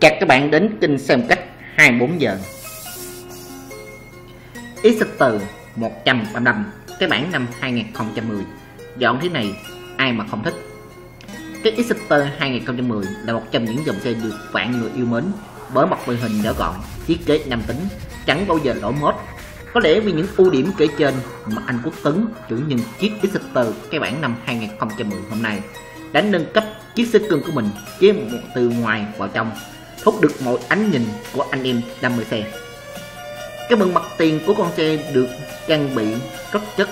Chào các bạn đến kênh xem cách 24 giờ. Exciter 135, cái bản năm 2010. Dòng thế này ai mà không thích. Cái Exciter 2010 là một trong những dòng xe được vạn người yêu mến bởi mặt màn hình nhỏ gọn, thiết kế nam tính, chẳng bao giờ lỗi mốt. Có lẽ vì những ưu điểm kể trên mà anh Quốc Tuấn, chủ nhân chiếc Exciter cái bản năm 2010 hôm nay đã nâng cấp chiếc xe cưng của mình với một từ ngoài vào trong, hút được mọi ánh nhìn của anh em đam mê xe. Cái bề mặt tiền của con xe được trang bị rất chất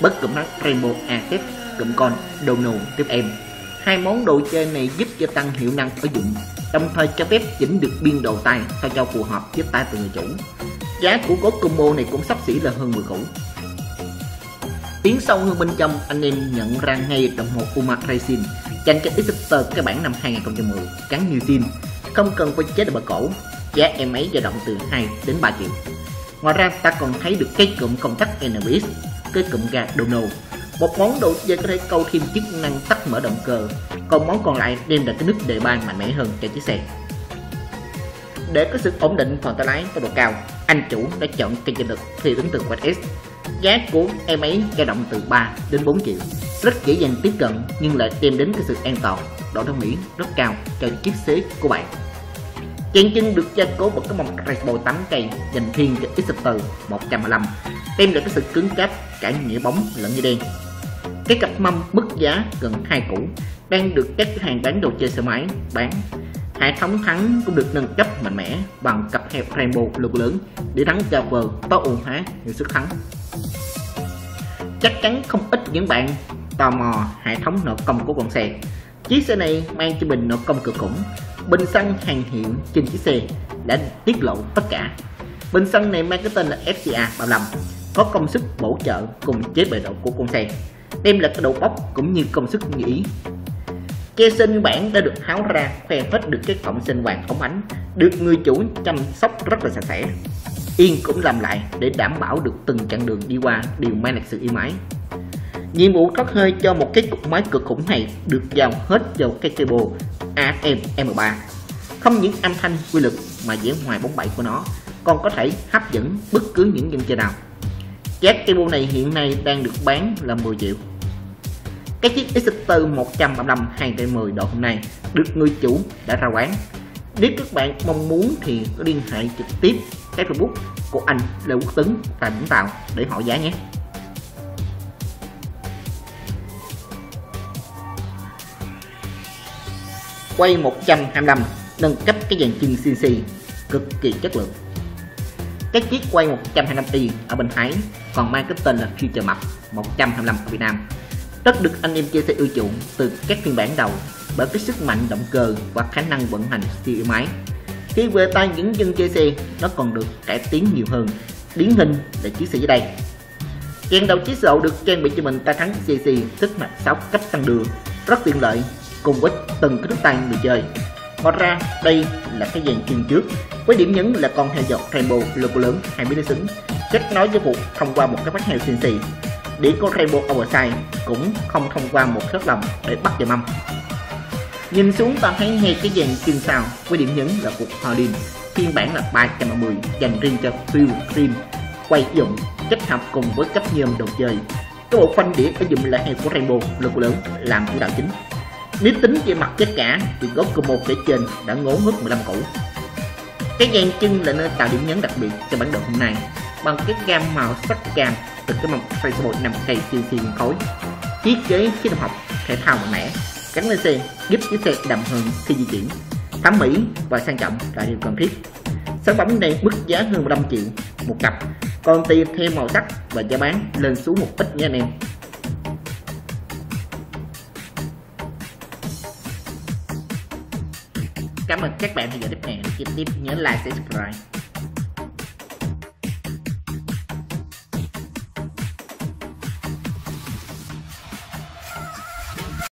bất cụm nắp Rainbow Ateb cụm con đầu nù tiếp em. Hai món đồ chơi này giúp cho tăng hiệu năng sử dụng, đồng thời cho phép chỉnh được biên độ tay sao cho phù hợp với tay từ người chủ. Giá của gói combo này cũng sắp xỉ là hơn 10 củ. Tiến sâu hơn bên trong, anh em nhận ra ngay đồng hồ Uma Racing dành cho Exciter cái bản năm 2010 gắn nhiều sim, không cần phải chế độ bờ cổ. Giá em ấy dao động từ 2 đến 3 triệu. Ngoài ra ta còn thấy được cái cụm công tắc NVX, cái cụm ga Dono, một món đồ chơi có thể câu thêm chức năng tắt mở động cơ, còn món còn lại đem lại cái nước đề ban mạnh mẽ hơn cho chiếc xe. Để có sự ổn định còn tay lái tốc độ cao, anh chủ đã chọn cây chỉnh lực thì tính từ WS. Giá của em ấy dao động từ 3 đến 4 triệu, rất dễ dàng tiếp cận nhưng lại đem đến cái sự an toàn, độ thẩm mỹ rất cao cho chiếc xe của bạn. Chân chân được gia cố một cái mông Rainbow 8 cây dành riêng cho Exciter 125, đem được cái sự cứng cáp cả nghĩa bóng lẫn nghĩa đen. Cái cặp mâm mức giá gần 2 củ đang được các cửa hàng bán đồ chơi xe máy bán. Hệ thống thắng cũng được nâng cấp mạnh mẽ bằng cặp hẹp Rainbow lực lớn để thắng cover tối ưu hóa hiệu suất thắng. Chắc chắn không ít những bạn tò mò hệ thống nội công của con xe. Chiếc xe này mang cho mình nội công cực khủng. Bình xăng hàng hiệu trên chiếc xe đã tiết lộ tất cả. Bình xăng này mang cái tên là FCR 35, có công suất bổ trợ cùng chế bệ độ của con xe, đem lại cái độ bốc cũng như công suất như ý. Che xe nguyên bản đã được tháo ra, khoe hết được cái cọng sinh hoàng ống ánh, được người chủ chăm sóc rất là sạch sẽ. Yên cũng làm lại để đảm bảo được từng chặng đường đi qua đều mang lại sự êm ái. Nhiệm vụ thoát hơi cho một cái cục máy cực khủng này được giao hết vào cái cable AM-M3. Không những âm thanh quy lực mà vẻ ngoài bóng bẩy của nó còn có thể hấp dẫn bất cứ những dân chơi nào. Giá cable này hiện nay đang được bán là 10 triệu. Cái chiếc Exciter 135 2010 độ hôm nay được người chủ đã ra quán. Nếu các bạn mong muốn thì có liên hệ trực tiếp cái Facebook của anh Lê Quốc Tuấn tại Vũng Tàu để hỏi giá nhé. Quay 125 nâng cấp cái dàn chân CNC cực kỳ chất lượng. Cái chiếc quay 125i ở bên Thái còn mang cái tên là Future Mập 125 ở Việt Nam, rất được anh em chia sẻ ưa chuộng từ các phiên bản đầu bởi cái sức mạnh động cơ và khả năng vận hành siêu máy. Khi về tay những dân chơi xe, nó còn được cải tiến nhiều hơn, điển hình là chiếc xe dưới đây. Dàn đầu chiếc sậu được trang bị cho mình tay thắng CNC tích mạch 6 cấp tăng đường rất tiện lợi cùng với từng cái nút tay người chơi. Ngoài ra đây là cái dàn chân trước với điểm nhấn là con heo giọt Rainbow logo lớn 2 miếng xứng kết nối với vụ thông qua một cái vách heo CNC. Đĩa của Rainbow Oversize cũng không thông qua một khớp lòng để bắt vào mâm. Nhìn xuống ta thấy ngay cái dàn chân sau với điểm nhấn là cục Holdin phiên bản là 310 dành riêng cho Fuel Cream quay dụng kết hợp cùng với cấp nhôm đồ chơi. Cái bộ phanh đĩa có dùng là heo của Rainbow logo lớn làm chủ đạo chính. Nếu tính về mặt giá cả thì gói combo kể trên đã ngốn hết 15 củ. Cái dàn chân là nơi tạo điểm nhấn đặc biệt cho bản đồ hôm nay bằng cái gam màu sắc cam từ cái mâm Facebook 5 cây CNC khối. Thiết kế khí động học thể thao mạnh mẽ gắn lên xe giúp chiếc xe đầm hơn khi di chuyển. Thẩm mỹ và sang trọng là điều cần thiết. Sản phẩm này mức giá hơn 15 triệu một cặp, còn tùy theo màu sắc và giá bán lên xuống một ít nha anh em. Cảm ơn các bạn đã theo dõi clip này. Clip tiếp nhớ like, subscribe.